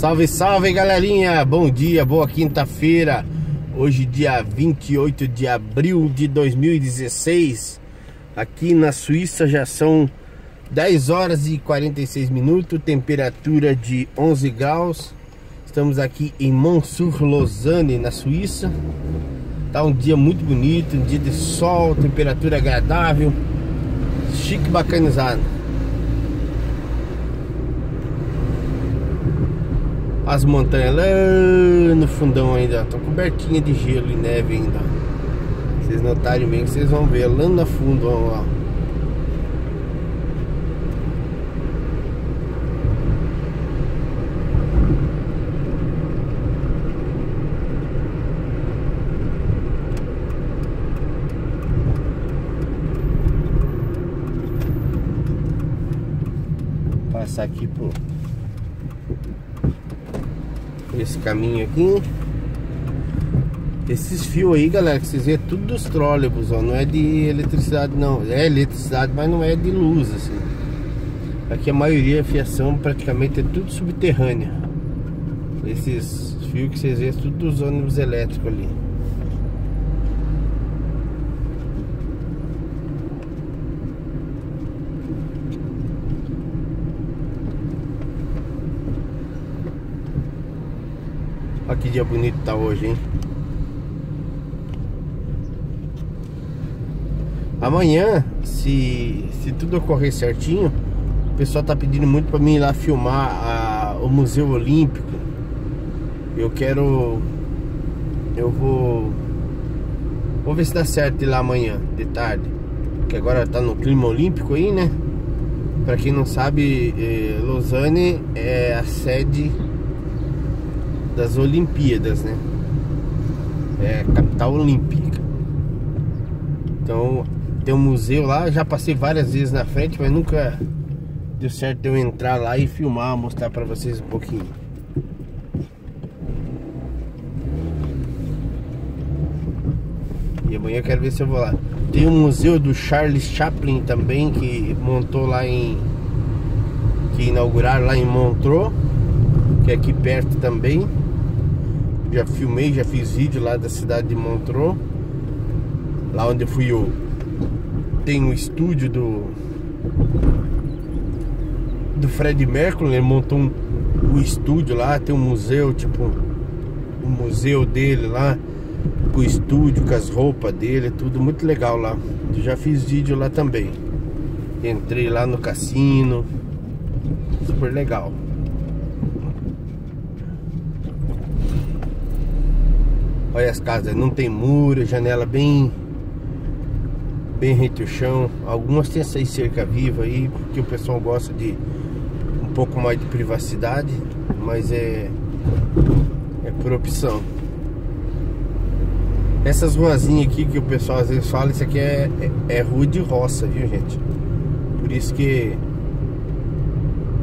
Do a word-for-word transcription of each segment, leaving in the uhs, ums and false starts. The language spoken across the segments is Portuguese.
Salve, salve galerinha, bom dia, boa quinta-feira. Hoje dia vinte e oito de abril de dois mil e dezesseis. Aqui na Suíça já são dez horas e quarenta e seis minutos, temperatura de onze graus. Estamos aqui em Montsur Lausanne, na Suíça. Tá um dia muito bonito, um dia de sol, temperatura agradável, chique, bacanizado. As montanhas lá no fundão ainda estão cobertinhas de gelo e neve ainda. Vocês notarem bem que vocês vão ver lá no fundo, ó. Vou passar aqui por esse caminho aqui. Esses fios aí, galera, que vocês vê, é tudo dos trolleybus, ó. Não é de eletricidade, não. É eletricidade, mas não é de luz, assim. Aqui a maioria, a fiação praticamente é tudo subterrânea. Esses fios que vocês vê, é tudo dos ônibus elétricos ali. Olha que dia bonito tá hoje, hein? Amanhã, se, se tudo ocorrer certinho, o pessoal tá pedindo muito pra mim ir lá filmar a, o Museu Olímpico. Eu quero... Eu vou... Vou ver se dá certo ir lá amanhã, de tarde. Porque agora tá no clima olímpico aí, né? Pra quem não sabe, eh, Lausanne é a sede das Olimpíadas, né? É capital olímpica. Então tem um museu lá, já passei várias vezes na frente, mas nunca deu certo eu entrar lá e filmar, mostrar pra vocês um pouquinho. E amanhã eu quero ver se eu vou lá. Tem um museu do Charles Chaplin também, que montou lá em... que inauguraram lá em Montreux, que é aqui perto também. Já filmei, já fiz vídeo lá da cidade de Montreux. Lá onde eu fui, eu tem um estúdio do do Fred Merkel. Ele montou um, um estúdio lá, tem um museu, tipo o um museu dele lá, com o estúdio, com as roupas dele, tudo muito legal lá. Eu já fiz vídeo lá também. Entrei lá no cassino, super legal. Olha as casas, não tem muro, janela bem bem rente ao chão. Algumas tem essa aí cerca viva aí, porque o pessoal gosta de um pouco mais de privacidade, mas é é por opção. Essas ruazinhas aqui que o pessoal às vezes fala, isso aqui é, é, é rua de roça, viu, gente? Por isso que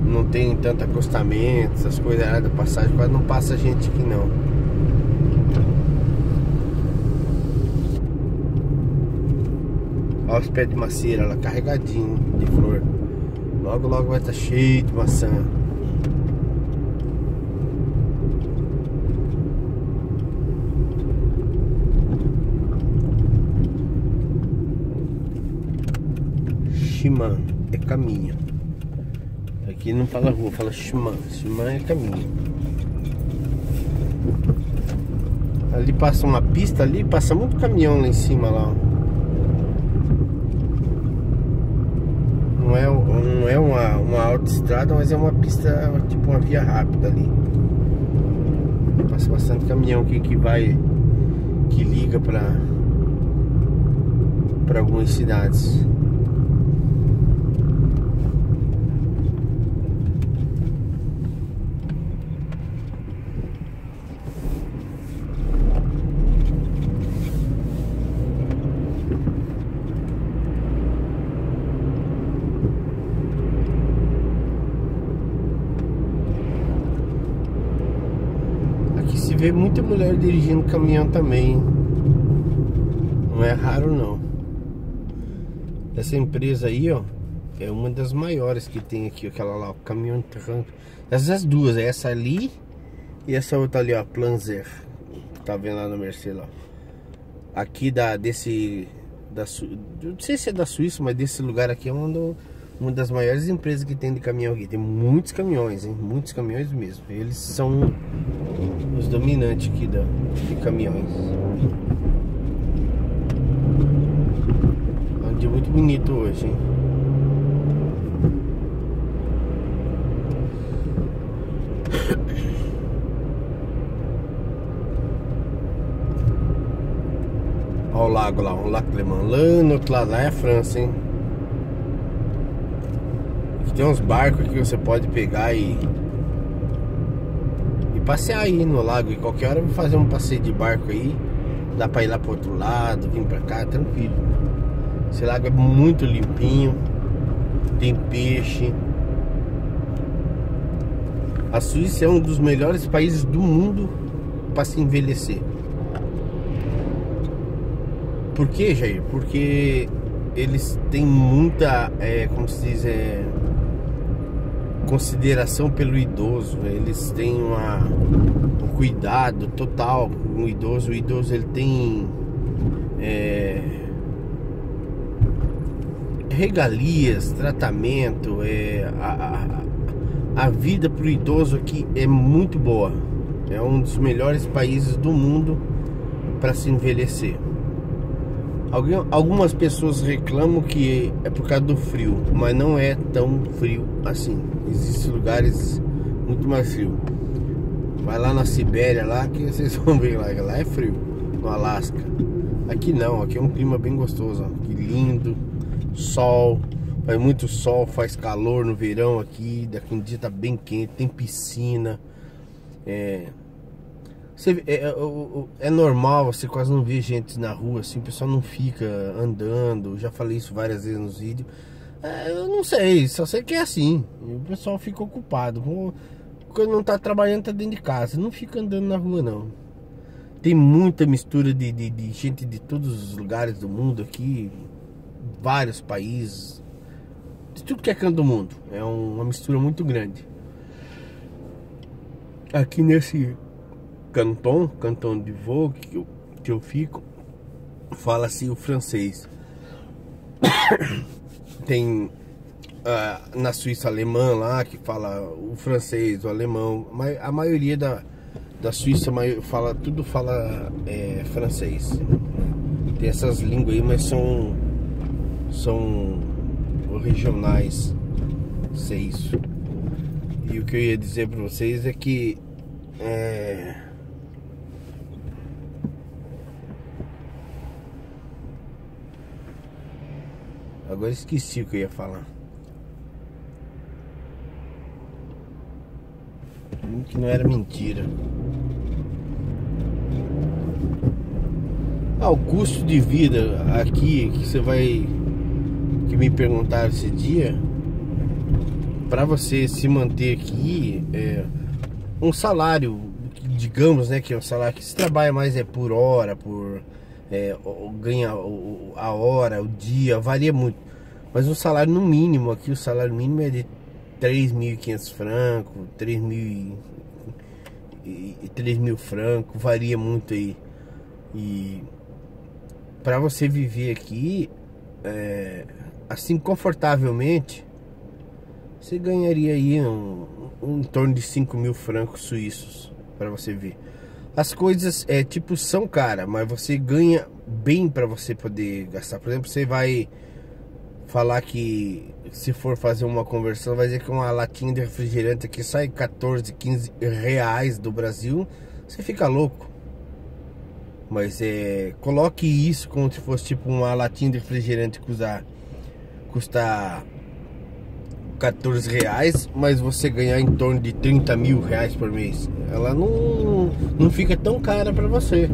não tem tanto acostamento, essas coisas da passagem, quase não passa gente aqui não. Olha os pés de macieira lá, carregadinho de flor. Logo, logo vai estar cheio de maçã. Ximã é caminho. Aqui não fala rua, fala ximã. Ximã é caminho. Ali passa uma pista ali, passa muito caminhão lá em cima lá, ó. Não é, não é uma, uma autoestrada, mas é uma pista, tipo uma via rápida ali. Passa bastante caminhão aqui que vai, que liga para para algumas cidades. Vê muita mulher dirigindo caminhão também. Não é raro não. Essa empresa aí, ó, é uma das maiores que tem aqui. Aquela lá, o caminhão de terrão. Essas duas, essa ali E essa outra ali, ó, Planzer, tá vendo lá no Mercedes, ó. Aqui da, desse, da, não sei se é da Suíça, mas desse lugar aqui é uma, do, uma das maiores empresas que tem de caminhão aqui. Tem muitos caminhões, hein, muitos caminhões mesmo. Eles são os dominantes aqui da, de caminhões. É um dia muito bonito hoje, hein. Olha o lago lá, o lac léman, lá no outro lado, lá é a França, hein? Aqui tem uns barcos que você pode pegar e e passear aí no lago. E qualquer hora eu vou fazer um passeio de barco aí. Dá pra ir lá pro outro lado, vir pra cá, tranquilo. Esse lago é muito limpinho. Tem peixe. A Suíça é um dos melhores países do mundo pra se envelhecer. Por que, Jair? Porque eles têm muita, é, como se diz, é, consideração pelo idoso. Eles têm uma, um cuidado total com o idoso. O idoso, ele tem é, regalias, tratamento. É, a, a, a vida para o idoso aqui é muito boa. É um dos melhores países do mundo para se envelhecer. Algumas pessoas reclamam que é por causa do frio, mas não é tão frio assim. Existem lugares muito mais frios. Vai lá na Sibéria, lá que vocês vão ver, lá, lá é frio, no Alasca. Aqui não, aqui é um clima bem gostoso, ó. Que lindo, sol, faz muito sol, faz calor no verão aqui. Daqui um dia tá bem quente, tem piscina. É... Você, é, é, é normal, você quase não vê gente na rua, assim, o pessoal não fica andando. Já falei isso várias vezes nos vídeos. É, eu não sei, só sei que é assim. O pessoal fica ocupado. Quando não tá trabalhando, tá dentro de casa. Não fica andando na rua, não. Tem muita mistura de, de, de gente de todos os lugares do mundo aqui. Vários países. De tudo que é canto do mundo. É uma mistura muito grande. Aqui nesse... Canton, Canton de Vogue, que eu, que eu fico, fala-se o francês. Tem uh, na Suíça alemã lá, que fala o francês, o alemão. A maioria da, da Suíça fala, tudo fala é, francês. Tem essas línguas aí, mas são, são regionais, se é isso. E o que eu ia dizer para vocês é que... É... Agora esqueci o que eu ia falar. Que não era mentira. Ah, o custo de vida aqui que você vai, que me perguntaram esse dia, para você se manter aqui, é um salário, digamos, né, que é um salário que se trabalha mais é por hora, por é, ganha a hora, o dia, varia muito. Mas o salário no mínimo aqui, o salário mínimo é de três mil e quinhentos francos, três mil francos, varia muito aí. E para você viver aqui, é, assim, confortavelmente, você ganharia aí um, um, em torno de cinco mil francos suíços. Para você ver, as coisas é tipo são caras, mas você ganha bem para você poder gastar. Por exemplo, você vai falar que, se for fazer uma conversão, vai dizer que uma latinha de refrigerante aqui sai quatorze, quinze reais do Brasil. Você fica louco. Mas é, coloque isso como se fosse tipo uma latinha de refrigerante custar, custar quatorze reais, mas você ganhar em torno de trinta mil reais por mês. Ela não, não fica tão cara para você,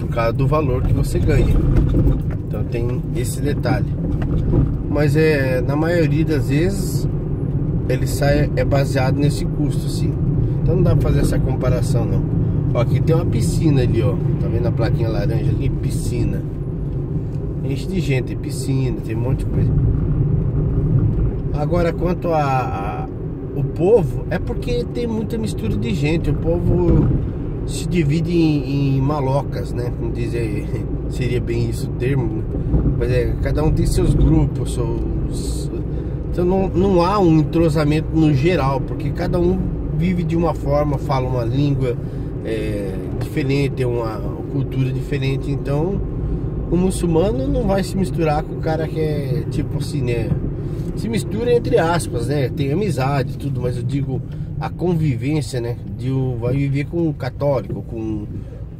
por causa do valor que você ganha. Então tem esse detalhe. Mas é, na maioria das vezes ele sai, é baseado nesse custo, sim. Então não dá pra fazer essa comparação, não. Ó, aqui tem uma piscina ali, ó. Tá vendo a plaquinha laranja ali? Piscina. Enche de gente, tem piscina, tem um monte de coisa. Agora, quanto a, a, o povo, é porque tem muita mistura de gente. O povo se divide em, em malocas, né? Como dizer, seria bem isso o termo, né? Mas é, cada um tem seus grupos, seus... Então não, não há um entrosamento no geral, porque cada um vive de uma forma, fala uma língua é, diferente, tem uma cultura diferente. Então o muçulmano não vai se misturar com o cara que é tipo assim, né? Se mistura entre aspas, né? Tem amizade e tudo, mas eu digo a convivência, né? De um, vai viver com um católico, com,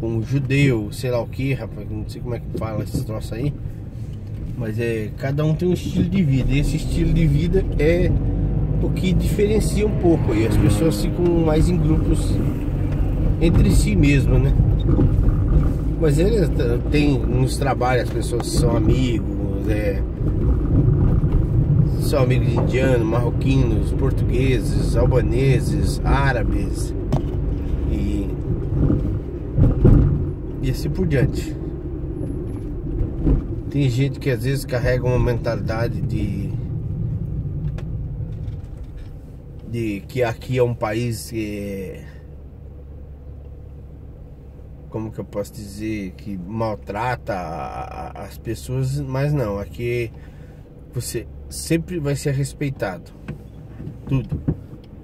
com um judeu, sei lá o que, rapaz, não sei como é que fala esse troço aí. Mas é, cada um tem um estilo de vida, e esse estilo de vida é o que diferencia um pouco, e as pessoas ficam mais em grupos entre si mesmo, né? Mas eles tem nos trabalhos, as pessoas são amigos, é, são amigos de indianos, marroquinos, portugueses, albaneses, árabes e, e assim por diante. Tem gente que às vezes carrega uma mentalidade de, de que aqui é um país é, como que eu posso dizer, que maltrata a, a, as pessoas, mas não, aqui você sempre vai ser respeitado, tudo,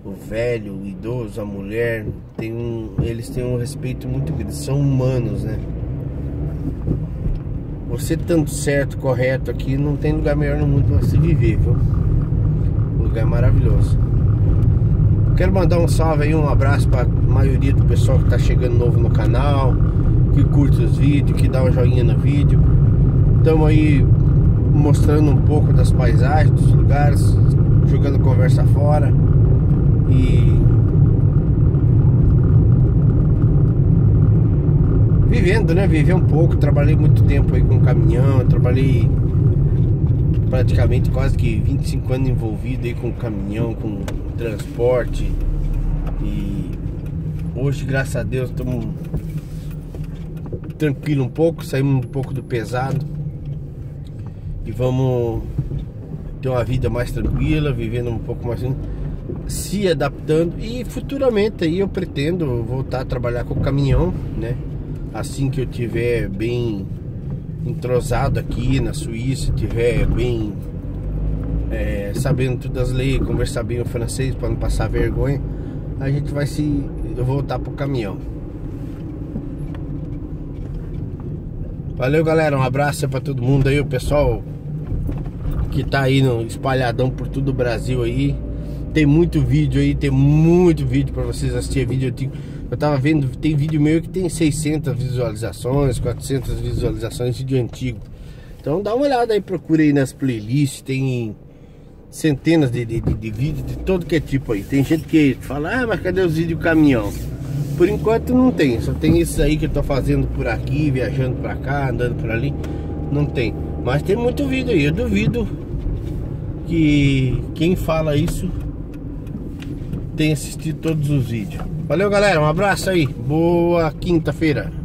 o velho, o idoso, a mulher, tem um, eles têm um respeito muito grande, são humanos, né? Você tanto certo, correto aqui, não tem lugar melhor no mundo para se viver, viu? Um lugar maravilhoso. Quero mandar um salve aí, um abraço para a maioria do pessoal que tá chegando novo no canal, que curte os vídeos, que dá um joinha no vídeo. Estamos aí mostrando um pouco das paisagens, dos lugares, jogando conversa fora. E... vivendo, né? Viver um pouco. Trabalhei muito tempo aí com caminhão, trabalhei praticamente quase que vinte e cinco anos envolvido aí com caminhão, com transporte. E hoje, graças a Deus, estamos tranquilo um pouco, saímos um pouco do pesado e vamos ter uma vida mais tranquila, vivendo um pouco mais, se adaptando. E futuramente aí eu pretendo voltar a trabalhar com caminhão, né? Assim que eu tiver bem entrosado aqui na Suíça, tiver bem é, sabendo todas as leis, conversar bem o francês para não passar vergonha, a gente vai se voltar pro caminhão. Valeu, galera, um abraço para todo mundo aí, o pessoal que tá aí no espalhadão por todo o Brasil aí. Tem muito vídeo aí, tem muito vídeo para vocês assistir. Vídeo eu tenho, eu tava vendo, tem vídeo meu que tem seiscentas visualizações, quatrocentas visualizações, vídeo antigo. Então dá uma olhada aí, procura aí nas playlists, tem centenas de, de, de, de vídeos de todo que é tipo aí. Tem gente que fala, ah, mas cadê os vídeos do caminhão? Por enquanto não tem, só tem esses aí que eu tô fazendo por aqui, viajando pra cá, andando por ali, não tem. Mas tem muito vídeo aí, eu duvido que quem fala isso tenha assistido todos os vídeos. Valeu, galera, um abraço aí, boa quinta-feira.